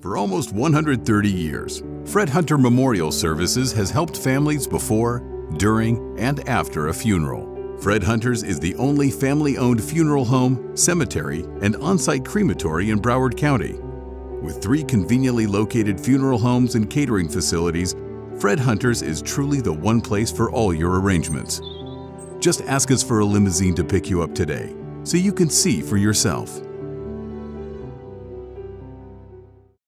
For almost 130 years, Fred Hunter Memorial Services has helped families before, during, and after a funeral. Fred Hunter's is the only family-owned funeral home, cemetery, and on-site crematory in Broward County. With three conveniently located funeral homes and catering facilities, Fred Hunter's is truly the one place for all your arrangements. Just ask us for a limousine to pick you up today, so you can see for yourself.